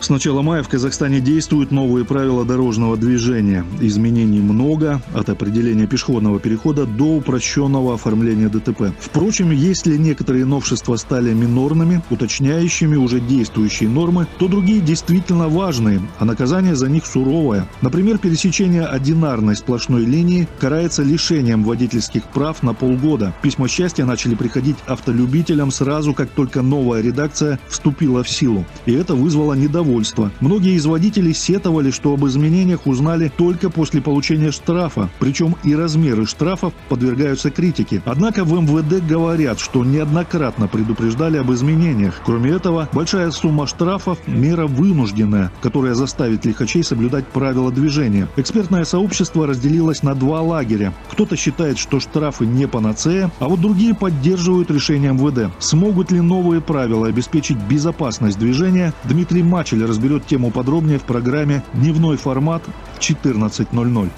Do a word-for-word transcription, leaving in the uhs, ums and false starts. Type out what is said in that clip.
С начала мая в Казахстане действуют новые правила дорожного движения. Изменений много, от определения пешеходного перехода до упрощенного оформления ДТП. Впрочем, если некоторые новшества стали минорными, уточняющими уже действующие нормы, то другие действительно важные, а наказание за них суровое. Например, пересечение одинарной сплошной линии карается лишением водительских прав на полгода. Письма счастья начали приходить автолюбителям сразу, как только новая редакция вступила в силу. И это вызвало недовольство. Многие из водителей сетовали, что об изменениях узнали только после получения штрафа, причем и размеры штрафов подвергаются критике. Однако в МВД говорят, что неоднократно предупреждали об изменениях. Кроме этого, большая сумма штрафов – мера вынужденная, которая заставит лихачей соблюдать правила движения. Экспертное сообщество разделилось на два лагеря. Кто-то считает, что штрафы не панацея, а вот другие поддерживают решение МВД. Смогут ли новые правила обеспечить безопасность движения? Дмитрий Мачель разберет тему подробнее в программе «Дневной формат» в четырнадцать ноль ноль.